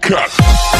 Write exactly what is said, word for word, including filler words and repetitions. Cut.